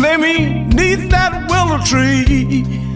Let me neath that willow tree.